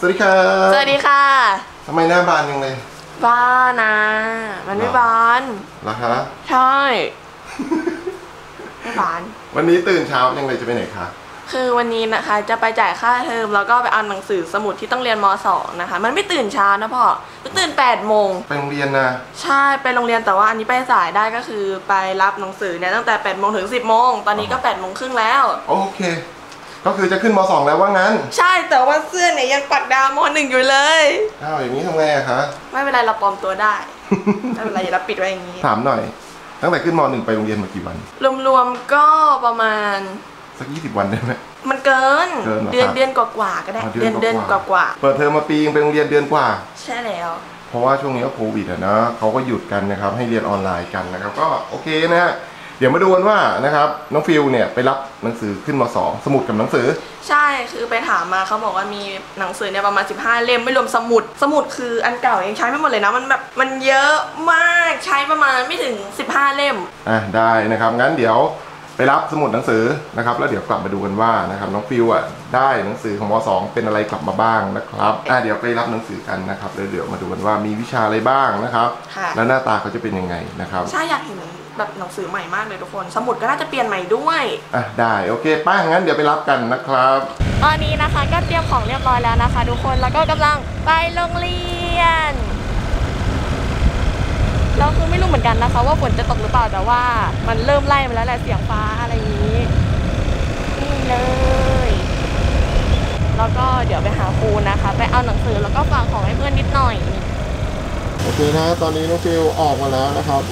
สวัสดีครับสวัสดีค่ะทำไมหน้าบานยังไงบ้านะมันไม่บานเหรอคะใช่ไม่บานวันนี้ตื่นเช้ายังไงจะไปไหนคะคือวันนี้นะคะจะไปจ่ายค่าเทอมแล้วก็ไปเอาหนังสือสมุดที่ต้องเรียนม.2 นะคะมันไม่ตื่นเช้านะพ่อตื่น8 โมงไปโรงเรียนนะใช่ไปโรงเรียนแต่ว่าอันนี้ไปสายได้ก็คือไปรับหนังสือเนี่ยตั้งแต่8 โมงถึง10 โมงตอนนี้ก็8 โมงครึ่งแล้วโอเคก็คือจะขึ้นม.2 แล้วว่างั้นใช่แต่ว่าเสื้อเนี่ยยังปักดาวม.1 อยู่เลยอ้าวอย่างนี้ทำไงอะคะไม่เป็นไรเราปลอมตัวได้ไม่เป็นไรอย่ารับปิดไว้อย่างนี้ถามหน่อยตั้งแต่ขึ้นม.1 ไปโรงเรียนมากี่วันรวมๆก็ประมาณสัก20 วันได้ไหมมันเกินเดือนกว่าๆก็ได้เดือนกว่าๆเปิดเทอมมาปีไปโรงเรียนเดือนกว่าใช่แล้วเพราะว่าช่วงนี้โควิดอะนะเขาก็หยุดกันนะครับให้เรียนออนไลน์กันนะครับก็โอเคนะฮะเดี๋ยวมาดูกันว่านะครับน้องฟิวเนี่ยไปรับหนังสือขึ้นม.2 สมุดกับหนังสือใช่คือไปถามมาเขาบอกว่ามีหนังสือเนี่ยประมาณ15 เล่มไม่รวมสมุดคืออันเก่ายังใช้ไม่หมดเลยนะมันแบบมันเยอะมากใช้ประมาณไม่ถึง15 เล่มอ่ะได้นะครับงั้นเดี๋ยวไปรับสมุดหนังสือนะครับแล้วเดี๋ยวกลับมาดูกันว่านะครับน้องฟิวอ่ะได้หนังสือของม.2 เป็นอะไรกลับมาบ้างนะครับเดี๋ยวไปรับหนังสือกันนะครับแล้วเดี๋ยวมาดูกันว่ามีวิชาอะไรบ้างนะครับแล้วหน้าตาเขาจะเป็นยังไงนะครับใช่อยากเห็นแบบหนังสือใหม่มากเลยทุกคนสมุดก็น่าจะเปลี่ยนใหม่ด้วยอ่ะได้โอเคป้างั้นเดี๋ยวไปรับกันนะครับตอนนี้นะคะก็เตรียมของเรียบร้อยแล้วนะคะทุกคนแล้วก็กำลังไปโรงเรียนเราคือไม่รู้เหมือนกันนะคะว่าฝนจะตกหรือเปล่าแต่ว่ามันเริ่มไล่มาแล้วแหละเสียงฟ้าอะไรอย่างนี้นี่เลยแล้วก็เดี๋ยวไปหาครูนะคะไปเอาหนังสือแล้วก็ฝากของให้เพื่อนนิดหน่อยโอเคนะตอนนี้น้องฟิวออกมาแล้วนะครับ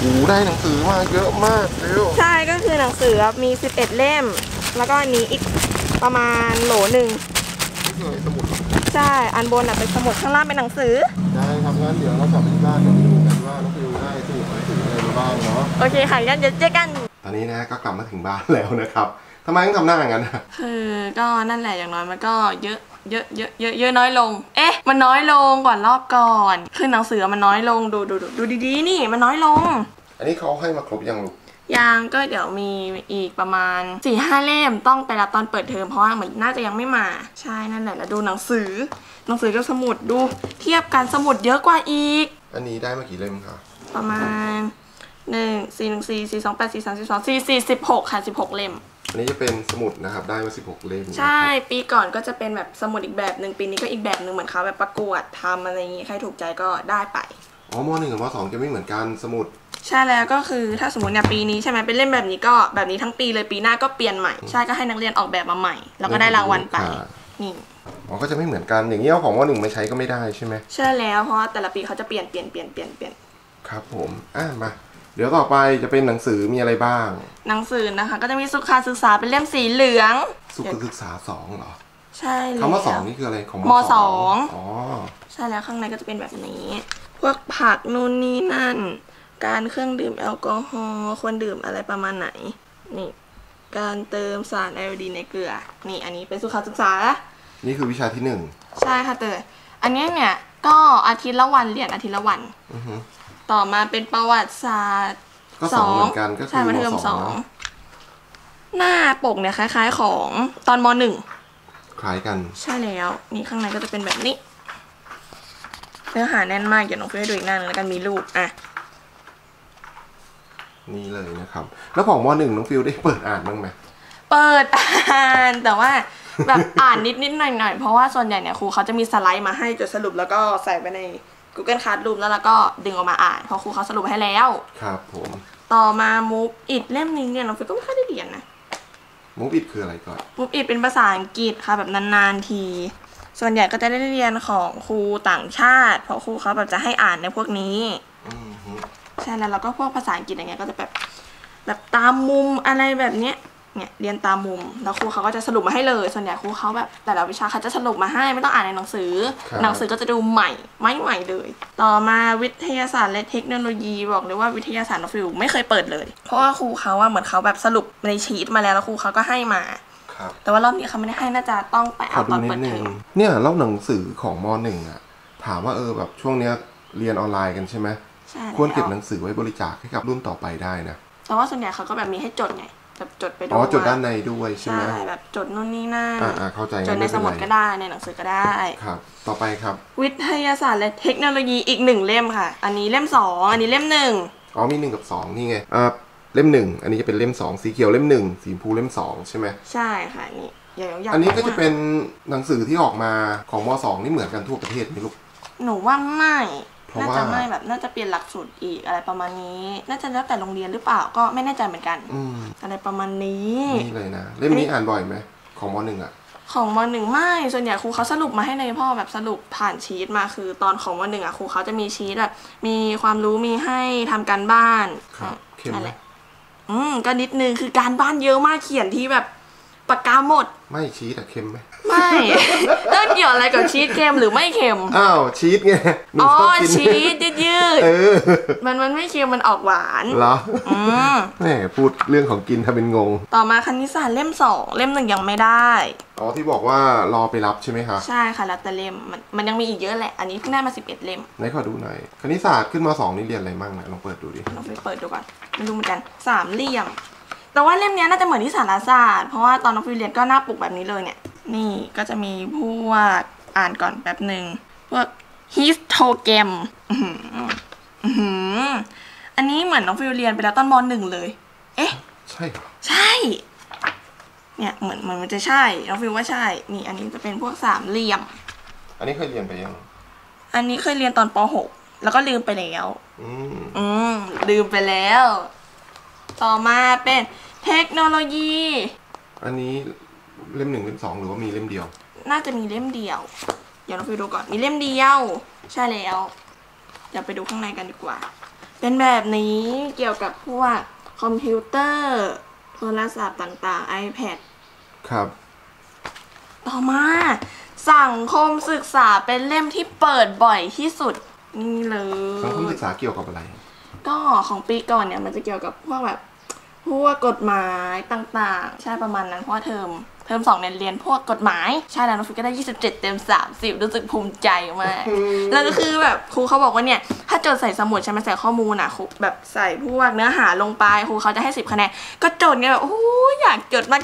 โอ้ได้หนังสือมาเยอะมากฟิวใช่ก็คือหนังสือมี11 เล่มแล้วก็อันนี้อีกประมาณโหล 1สมุดใช่อันบนอ่ะเป็นสมุดข้างล่างเป็นหนังสือได้ครับงั้นเดี๋ยวเรากลับไปที่บ้านกันโอเคค่ะงั้นเดี๋ยวเจอกันตอนนี้นะก็กลับมาถึงบ้านแล้วนะครับทำไมต้องทำหน้าอย่างนั้นคือก็นั่นแหละอย่างน้อยมันก็เยอะน้อยลงเอ๊ะมันน้อยลงกว่ารอบก่อนคือหนังสือมันน้อยลงดูดีๆนี่มันน้อยลงอันนี้เขาให้มาครบยังลูกยังก็เดี๋ยวมีอีกประมาณ 4-5 เล่มต้องไปรับตอนเปิดเทอมเพราะว่าเหมือนน่าจะยังไม่มาใช่นั่นแหละแล้วดูหนังสือกับสมุดดูเทียบกันสมุดเยอะกว่าอีกอันนี้ได้มากี่เล่มคะประมาณ1 4 1 4 4 2 8 4 3 4 2 4 4 16ค่ะ16 เล่มอันนี้จะเป็นสมุดนะครับได้มา16 เล่มใช่ปีก่อนก็จะเป็นแบบสมุดอีกแบบหนึ่งปีนี้ก็อีกแบบหนึ่งเหมือนเขาแบบประกวดทำอะไรอย่างงี้ใครถูกใจก็ได้ไปอ๋อม.1 กับม.2 จะไม่เหมือนกันสมุดใช่แล้วก็คือถ้าสมมติเนี่ยปีนี้ใช่ไหมเป็นเล่มแบบนี้ก็แบบนี้ทั้งปีเลยปีหน้าก็เปลี่ยนใหม่ใช่ก็ให้นักเรียนออกแบบมาใหม่แล้วก็ได้รางวัลไปนี่อ๋อก็จะไม่เหมือนกันอย่างนี้เอาของม.1 มาใช้ก็ไม่ได้ใช่ไหมใช่แล้วเพราะแต่ละปีเขาจะเปลี่ยนครับผมมาเดี๋ยวต่อไปจะเป็นหนังสือมีอะไรบ้างหนังสือนะคะก็จะมีสุขศึกษาเป็นเล่มสีเหลืองสุขศึกษา2เหรอใช่คำว่า2นี่คืออะไรของม.2อ๋อใช่แล้วข้างในก็จะเป็นแบบนี้พวกผักนู่นนี่นั่นการเครื่องดื่มแอลกอฮอล์ควรดื่มอะไรประมาณไหนนี่การเติมสารไอโอดีนในเกลือนี่อันนี้เป็นสุขศึกษานี่คือวิชาที่1ใช่ค่ะเต๋ออันนี้เนี่ยก็อาทิตย์ละวันเรียนอาทิตย์ละวันต่อมาเป็นประวัติศาสตร์ก็2เหมือนกันก็คือม.2หน้าปกเนี่ยคล้ายๆของตอนม.1คล้ายกันใช่แล้วนี่ข้างในก็จะเป็นแบบนี้เนื้อหาแน่นมากเดี๋ยวน้องฟิวให้ดูอีกหน้านึงแล้วกันมีรูปอ่ะนี่เลยนะครับแล้วของม.1น้องฟิวได้เปิดอ่านบ้างไหมเปิดอ่านแต่ว่าแบบอ่านนิดๆหน่อยๆเพราะว่าส่วนใหญ่เนี่ยครูเขาจะมีสไลด์มาให้จดสรุปแล้วก็ใส่ไปในGoogle Classroom แล้วก็ดึงออกมาอ่านเพราะครูเขาสรุปให้แล้วครับผมต่อมามูฟอิดเล่มนี้เนี่ยเราก็ไม่ค่อยได้เรียนนะมูฟอิดคืออะไรก่อนมูฟอิดเป็นภาษาอังกฤษค่ะแบบนานๆทีส่วนใหญ่ก็จะได้เรียนของครูต่างชาติเพราะครูเขาแบบจะให้อ่านในพวกนี้ใช่แล้วเราก็พวกภาษาอังกฤษอย่างเงี้ยก็จะแบบตามมุมอะไรแบบเนี้ยเนี่ยเรียนตามมุมแล้วครูเขาก็จะสรุปมาให้เลยส่วนใหญ่ครูเขาแบบแต่ละวิชาเขาจะสรุปมาให้ไม่ต้องอ่านในหนังสือหนังสือก็จะดูใหม่เลยต่อมาวิทยาศาสตร์และเทคโนโลยีบอกเลยว่าวิทยาศาสตร์ฟิวไม่เคยเปิดเลยเพราะว่าครูเขาว่าเหมือนเขาแบบสรุปในชีตมาแล้วครูเขาก็ให้มาแต่ว่ารอบนี้เขาไม่ได้ให้น่าจะต้องไปอ่านตอนเปิดเทอมเนี่ยเล่าหนังสือของม.1อ่ะถามว่าแบบช่วงเนี้ยเรียนออนไลน์กันใช่ไหมควรเก็บหนังสือไว้บริจาคให้กับรุ่นต่อไปได้นะแต่ว่าส่วนใหญ่เขาก็แบบมีให้จดไง แบบจดไปด้วยอ๋อจดด้านในด้วยใช่ไหมแบบจดนู่นนี่นั่นเข้าใจจดในสมุดก็ได้ในหนังสือก็ได้ครับต่อไปครับวิทยาศาสตร์และเทคโนโลยีอีกหนึ่งเล่มค่ะอันนี้เล่ม2อันนี้เล่ม1อ๋อมี1กับ2นี่ไงเล่ม1อันนี้จะเป็นเล่ม2สีเขียวเล่ม1สีชมพูเล่ม2ใช่ไหมใช่ค่ะนี่อันนี้ก็จะเป็นหนังสือที่ออกมาของม2นี่เหมือนกันทั่วประเทศไหมลูกหนูว่าไม่น่าจะไม่แบบน่าจะเปลี่ยนหลักสูตรอีกอะไรประมาณนี้น่าจะแล้วแต่โรงเรียนหรือเปล่าก็ไม่แน่ใจเหมือนกันอะไรประมาณนี้นี่เลยนะเล่มนี้อ่านบ่อยไหมของม1อ่ะของม1ไม่ส่วนใหญ่ครูเขาสรุปมาให้ในพ่อแบบสรุปผ่านชีตมาคือตอนของม1อ่ะครูเขาจะมีชีตแบบมีความรู้มีให้ทำการบ้านอะไรก็นิดนึงคือการบ้านเยอะมากเขียนที่แบบปากกาหมดไม่ชีตอะเค็มไหมไม่แล้วเกี่ยวอะไรกับชีสเค็มหรือไม่เค็มอ้าวชีสไงอ๋อชีสยืดๆมันไม่เค็มมันออกหวานเหรอแหมพูดเรื่องของกินทำเป็นงงต่อมาคณิตศาสตร์เล่ม2เล่ม1ยังไม่ได้อ๋อที่บอกว่ารอไปรับใช่ไหมคะใช่ค่ะรับแต่เล่มมันยังมีอีกเยอะแหละอันนี้เพิ่งได้มา11เล่มไหนขอดูหน่อยคณิตศาสตร์ขึ้นมา2นี่เรียนอะไรบ้างนะลองเปิดดูดิลองไปเปิดดูก่อนมาดูเหมือนกันสามเหลี่ยมแต่ว่าเล่มนี้น่าจะเหมือนที่สารศาสตร์เพราะว่าตอนน้องฟิวเรียนก็หน้าปกแบบนี้เลยเนี่ยนี่ก็จะมีพวกอ่านก่อนแป๊บหนึ่งพวก histogram อันนี้เหมือนน้องฟิวเรียนไปแล้วตอนม.1เลยเอ๊ะใช่ใช่เนี่ยเหมือนมันจะใช่น้องฟิวว่าใช่นี่อันนี้จะเป็นพวกสามเหลี่ยมอันนี้เคยเรียนไปยังอันนี้เคยเรียนตอนป.6แล้วก็ลืมไปแล้วลืมไปแล้วต่อมาเป็นเทคโนโลยีอันนี้เล่ม1เล่ม2หรือว่ามีเล่มเดียวน่าจะมีเล่มเดียวเดี๋ยวเราไปดูก่อนมีเล่มเดียวใช่แล้วเดี๋ยวไปดูข้างในกันดีกว่าเป็นแบบนี้เกี่ยวกับพวกคอมพิวเตอร์โทรศัพท์ต่างๆ iPad ครับต่อมาสังคมศึกษาเป็นเล่มที่เปิดบ่อยที่สุดนี่เลยสังคมศึกษาเกี่ยวกับอะไรก็ของปีก่อนเนี่ยมันจะเกี่ยวกับพวกแบบพวกกฎหมายต่างๆใช่ประมาณนั้นเพราะเทอม 2เนี่ยเรียนพวกกฎหมายใช่แล้วน้องฟิวก็ได้27เต็ม30รู้สึกภูมิใจมากแล้วก็คือแบบครูเขาบอกว่าเนี่ยถ้าโจทย์ใส่สมุดใช่ไหมใส่ข้อมูลอ่ะครูแบบใส่พวกเนื้อหาลงไปครูเขาจะให้10คะแนนก็โจทย์ไงแบบโอ้ยอยากจดมาก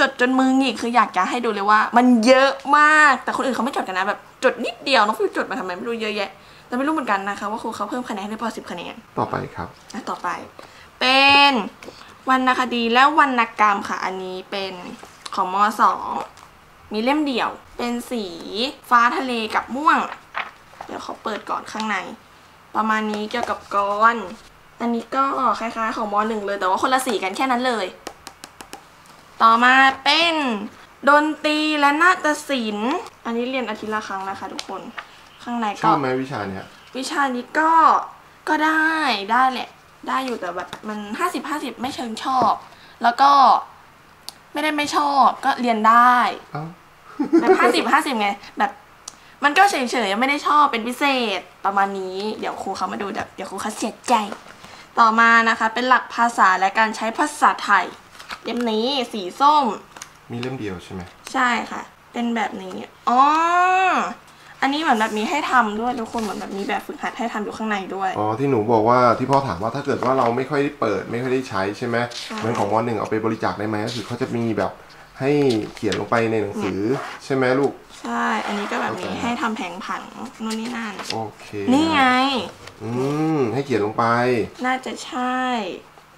จดจนมือหงิกคืออยากจะให้ดูเลยว่ามันเยอะมากแต่คนอื่นเขาไม่จดกันนะแบบจดนิดเดียวน้องฟิวจดมาทำไมไม่รู้เยอะแยะแต่ไม่รู้เหมือนกันนะคะว่าครูเขาเพิ่มคะแนนให้พอ10คะแนนต่อไปครับต่อไปเป็นวรรณคดีและวรรณกรรมค่ะอันนี้เป็นของม2มีเล่มเดี่ยวเป็นสีฟ้าทะเลกับม่วงเดี๋ยวเขาเปิดก่อนข้างในประมาณนี้เกี่ยวกับกรอันนี้ก็คล้ายๆของม1เลยแต่ว่าคนละสีกันแค่นั้นเลยต่อมาเป็นดนตรีและนาฏศิลป์อันนี้เรียนอาทิตย์ละครั้งนะคะทุกคนข้างในก็ชอบไหมวิชาเนี่ยวิชานี้ก็ได้แหละได้อยู่แต่แบบมัน50/50ไม่เชิงชอบแล้วก็ไม่ได้ไม่ชอบก็เรียนได้แบบ50/50ไงแบบมันก็เฉยๆไม่ได้ชอบเป็นพิเศษประมาณนี้เดี๋ยวครูเขามาดูเดี๋ยวครูเขาเสียใจต่อมานะคะเป็นหลักภาษาและการใช้ภาษาไทยเล่มนี้สีส้มมีเล่มเดียวใช่ไหมใช่ค่ะเป็นแบบนี้อ๋ออันนี้เหมือนแบบมีให้ทำด้วยทุกคนเหมือนแบบมีแบบฝึกหัดให้ทำอยู่ข้างในด้วยอ๋อที่หนูบอกว่าที่พ่อถามว่าถ้าเกิดว่าเราไม่ค่อยได้เปิดไม่ค่อยได้ใช้ใช่ไหมเหมือนของม1เอาไปบริจาคได้ไหมก็คือเขาจะมีแบบให้เขียนลงไปในหนังสือใช่ไหมลูกใช่อันนี้ก็แบบมีให้ทำแผงผังนู่นนี่นั่นโอเคนี่ไงให้เขียนลงไปน่าจะใช่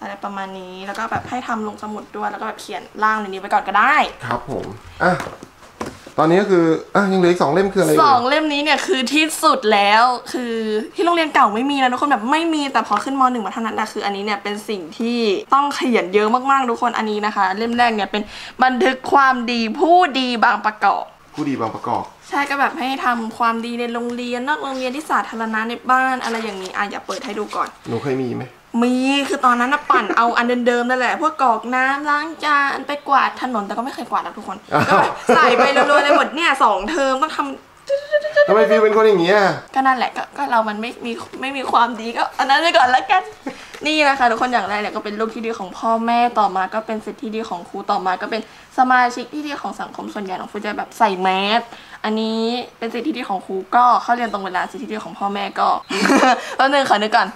อะไรประมาณนี้แล้วก็แบบให้ทำลงสมุดด้วยแล้วก็แบบเขียนล่างในนี้ไปก่อนก็ได้ครับผมอ่ะตอนนี้ก็คือยังเหลืออีก2เล่มคืออะไร2เล่มนี้เนี่ยคือที่สุดแล้วคือที่โรงเรียนเก่าไม่มีนะทุกคนแบบไม่มีแต่พอขึ้นม1มาเท่านั้นแหละคืออันนี้เนี่ยเป็นสิ่งที่ต้องเขียนเยอะมากๆทุกคนอันนี้นะคะเล่มแรกเนี่ยเป็นบันทึกความดีผู้ดีบางประกอบผู้ดีบางประกอบใช่ก็แบบให้ทำความดีในโรงเรียนนอกโรงเรียนที่สาธารณะในบ้านอะไรอย่างนี้อย่าเปิดให้ดูก่อนหนูเคยมีไหมมีคือตอนนั้นนะปั่นเอาอันเดิมๆนั่นแหละพวกกรอกน้ำล้างจานไปกวาดถนนแต่ก็ไม่เคยกวาดนะทุกคนก็แบบใส่ไปรัวๆเลยหมดเนี่ย2 เทอมต้องทำไมฟิวเป็นคนอย่างเงี้ยก็นั่นแหละก็เรามันไม่มีความดีก็อันนั้นไปก่อนละกัน นี่นะคะทุกคนอย่างแรกเนี่ยก็เป็นลูกที่ดีของพ่อแม่ต่อมาก็เป็นศิษย์ที่ดีของครูต่อมาก็เป็นสมาชิกที่ดีของสังคมส่วนใหญ่ของครูจะแบบใส่แมสอันนี้เป็นศิษย์ที่ดีของครูก็เข้าเรียนตรงเวลาศิษย์ที่ดีของพ่อแม่ก็แล้วหนึ่งขอนึกก่อน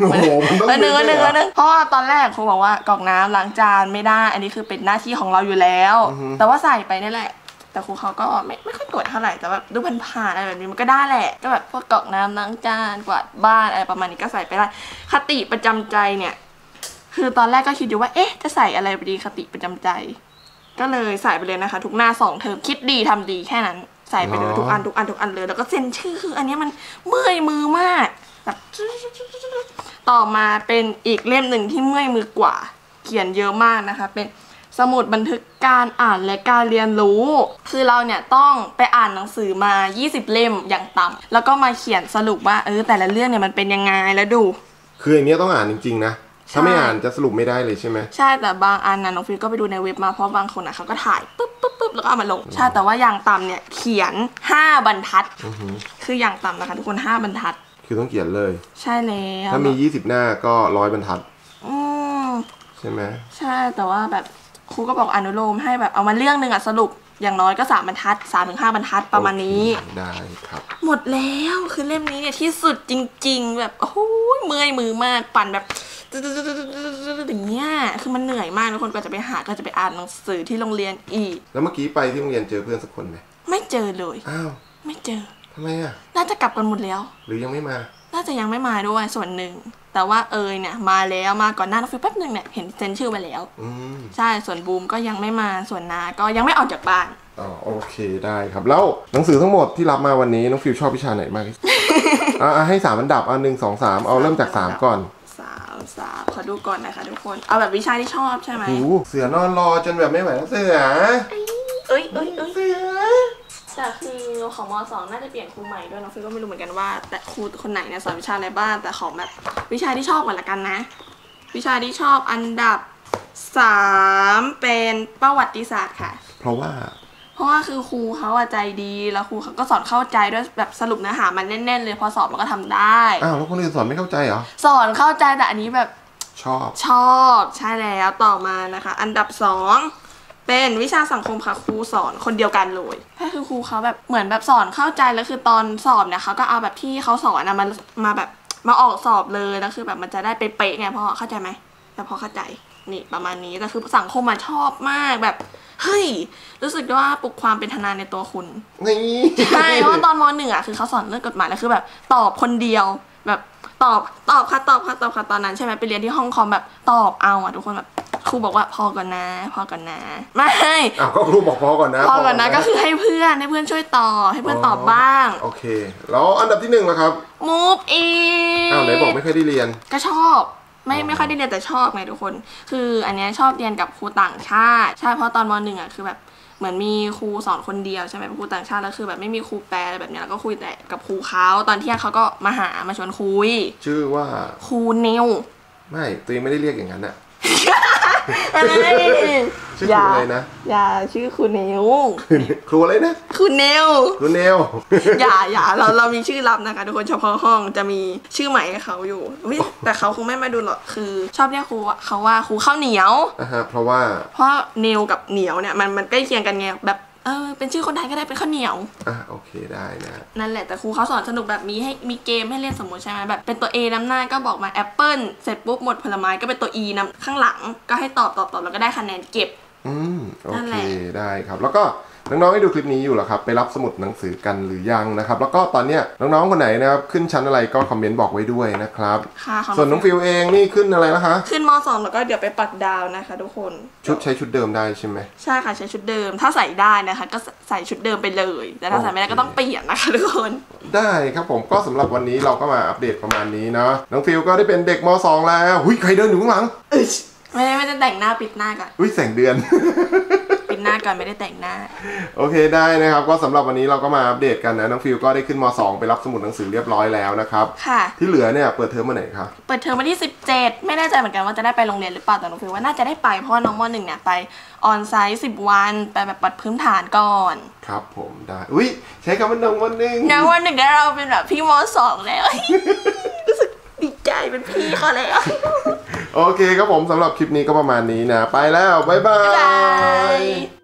แล้วหนึ่งเพราะว่าตอนแรกครูบอกว่ากรอกน้ำล้างจานไม่ได้อันนี้คือเป็นหน้าที่ของเราอยู่แล้วแต่ว่าใส่ไปนี่แหละแต่ครูเขาก็ไม่ค่อยกดเท่าไหร่แต่แบบดูผ่านๆอะไรแบบนี้มันก็ได้แหละก็แบบพวกกรอกน้ำล้างจานกวาดบ้านอะไรประมาณนี้ก็ใส่ไปได้คติประจำใจเนี่ยคือตอนแรกก็คิดอยู่ว่าเอ๊ะจะใส่อะไรไปดีคติประจำใจก็เลยใส่ไปเลยนะคะทุกหน้า2เทอมคิดดีทำดีแค่นั้นใส่ไปเลยทุกอันเลยแล้วก็เซ็นชื่อคืออันนี้มันเมื่อยมือมากแบบต่อมาเป็นอีกเล่มหนึ่งที่เมื่อยมือกว่าเขียนเยอะมากนะคะเป็นสมุดบันทึกการอ่านและการเรียนรู้คือเราเนี่ยต้องไปอ่านหนังสือมา20เล่มอย่างต่ำแล้วก็มาเขียนสรุปว่าแต่ละเรื่องเนี่ยมันเป็นยังไงแล้วดูคืออย่างนี้ต้องอ่านจริงๆนะถ้าไม่อ่านจะสรุปไม่ได้เลยใช่ไหมใช่แต่บางอันนะน้องฟิลก็ไปดูในเว็บมาเพราะบางคนนะเขาก็ถ่ายปุ๊บแล้วก็เอามาลงใช่แต่ว่าอย่างต่ำเนี่ยเขียน5บรรทัดคืออย่างต่ำนะคะทุกคน5บรรทัดคือต้องเขียนเลยใช่แล้วถ้ามี20หน้าก็100บรรทัดใช่ไหมใช่แต่ว่าแบบครูก็บอกอนุโลมให้แบบเอามาเรื่องหนึ่งอ่ะสรุปอย่างน้อยก็3บรรทัด 3-5 บรรทัดประมาณนี้ได้ครับหมดแล้วคือเล่มนี้เนี่ยที่สุดจริงๆแบบโอ้โหเมื่อยมือมากปั่นแบบอย่างเงี้ยคือมันเหนื่อยมากทุกคนก็จะไปหาก็จะไปอ่านหนังสือที่โรงเรียนอีกแล้วเมื่อกี้ไปที่โรงเรียนเจอเพื่อนสักคนไหมไม่เจอเลยอ้าวไม่เจอทำไมอ่ะน่าจะกลับกันหมดแล้วหรือยังไม่มาน่าจะยังไม่มาด้วยส่วนหนึ่งแต่ว่าเนี่ยมาแล้วมาก่อนหน้าน้องฟิวแป๊บหนึ่งเนี่ยเห็นเซ็นชื่อไปแล้วใช่ส่วนบูมก็ยังไม่มาส่วนนาก็ยังไม่ออกจากบ้านอ๋อโอเคได้ครับแล้วหนังสือทั้งหมดที่รับมาวันนี้น้องฟิวชอบวิชาไหนมากที่สุดให้3อันดับเอา1 2 3เอาเริ่มจาก3ก่อน3ขอดูก่อนนะคะทุกคนเอาแบบวิชาที่ชอบใช่ไหมเสือนอนรอจนแบบไม่ไหวแล้วเสือเสือแต่คือของม.2 น่าจะเปลี่ยนครูใหม่ด้วยน้องฟิวก็ไม่รู้เหมือนกันว่าแต่ครูคนไหนเนี่ยสอนวิชาอะไรบ้างแต่ของแบบวิชาที่ชอบก่อนละกันนะวิชาที่ชอบอันดับ3เป็นประวัติศาสตร์ค่ะเพราะว่าคือครูเขาใจดีแล้วครูเขาก็สอนเข้าใจด้วยแบบสรุปเนื้อหามันแน่นๆเลยพอสอบมันก็ทำได้อ้าวแล้วคนอื่นสอนไม่เข้าใจเหรอสอนเข้าใจแต่อันนี้แบบชอบใช่แล้วต่อมานะคะอันดับ2เป็นวิชาสังคมค่ะครูสอนคนเดียวกันเลยแค่คือครูเขาแบบเหมือนแบบสอนเข้าใจแล้วคือตอนสอบเนี่ยเขาก็เอาแบบที่เขาสอนนะมาแบบมาออกสอบเลยแล้วคือแบบมันจะได้เป๊ะไงพ่อเข้าใจไหมแต่พอเข้าใจนี่ประมาณนี้แต่คือสังคมมาชอบมากแบบเฮ้ยรู้สึกว่าปลุกความเป็นทนายในตัวคุณนี่ใช่เพราะตอนม.1อ่ะคือเขาสอนเรื่องกฎหมายแล้วคือแบบตอบคนเดียวแบบตอบค่ะตอนนั้นใช่ไหมไปเรียนที่ห้องคอมแบบตอบเอาอ่ะทุกคนแบบครูบอกว่าพอก่อนนะไม่ก็ครูบอกพอก่อนนะก็คือให้เพื่อนช่วยตอบให้เพื่อนตอบบ้างโอเคแล้วอันดับที่1ละครับมูฟอีไหนบอกไม่เคยได้เรียนก็ชอบไม่ค่อยได้เรียนแต่ชอบไงทุกคนคืออันนี้ชอบเรียนกับครูต่างชาติใช่เพราะตอนม.1อ่ะคือแบบเหมือนมีครูสอนคนเดียวใช่ไหมครูต่างชาติแล้วคือแบบไม่มีครูแปลอะไรแบบนี้แล้วก็คุยแต่กับครูเขาตอนเที่ยงเขาก็มาชวนคุยชื่อว่าครูนิวไม่ตัวเองไม่ได้เรียกอย่างนั้นอะชื่อครูอะไรนะชื่อครูเนลครูอะไรนะครูเนลเรามีชื่อลับนะคะทุกคนเฉพาะห้องจะมีชื่อใหม่ให้เขาอยู่แต่เขาคงไม่มาดูหรอกคือชอบเรียกครูเขาว่าครูข้าวเหนียวเพราะเนลกับเหนียวเนี่ยมันใกล้เคียงกันไงแบบเป็นชื่อคนไทยก็ได้เป็นข้าวเหนียวโอเคได้นะนั่นแหละแต่ครูเขาสอนสนุกแบบมีให้มีเกมให้เล่นสมมติใช่ไหมแบบเป็นตัว A นำหน้าก็บอกมาแอปเปิ้ลเสร็จปุ๊บหมดผลไม้ก็เป็นตัว E นำข้างหลังก็ให้ตอบแล้วก็ได้คะแนนเก็บโอเคได้ครับแล้วก็น้องๆที่ดูคลิปนี้อยู่เหรอครับไปรับสมุดหนังสือกันหรือยังนะครับแล้วก็ตอนเนี้ยน้องๆคนไหนนะครับขึ้นชั้นอะไรก็คอมเมนต์บอกไว้ด้วยนะครับส่วนน้องฟิวเองนี่ขึ้นอะไรนะคะขึ้นม.2แล้วก็เดี๋ยวไปปักดาวนะคะทุกคนชุดใช้ชุดเดิมได้ใช่ไหมใช่ค่ะใช้ชุดเดิมถ้าใส่ได้นะคะก็ใส่ชุดเดิมไปเลยแต่ถ้าใส่ไม่ได้ก็ต้องเปลี่ยนนะคะทุกคนได้ครับผมก็สำหรับวันนี้เราก็มาอัปเดตประมาณนี้เนาะน้องฟิวก็ได้เป็นเด็กม.2แล้วใครเดินอยู่ข้างหลังไม่ได้แต่งหน้าปิดหน้าก่อนแสงเดือนปิดหน้าก่อนไม่ได้แต่งหน้าโอเคได้นะครับก็สำหรับวันนี้เราก็มาอัปเดตกันนะน้องฟิวก็ได้ขึ้นม.2ไปรับสมุดหนังสือเรียบร้อยแล้วนะครับค่ะที่เหลือเนี่ยเปิดเทอมวันไหนครับเปิดเทอมวันที่17ไม่แน่ใจเหมือนกันว่าจะได้ไปโรงเรียนหรือเปล่าแต่น้องฟิวว่าน่าจะได้ไปเพราะน้องม.1เนี่ยไปออนไซต์10 วันไปแบบปัดพื้นฐานก่อนครับผมได้ใช้คำว่าน้องม.1แล้วเราเป็นแบบพี่ม.2แล้วรู้สึกดีใจเป็นพี่เขาแล้ว โอเคครับผมสำหรับคลิปนี้ก็ประมาณนี้นะไปแล้วบ๊ายบาย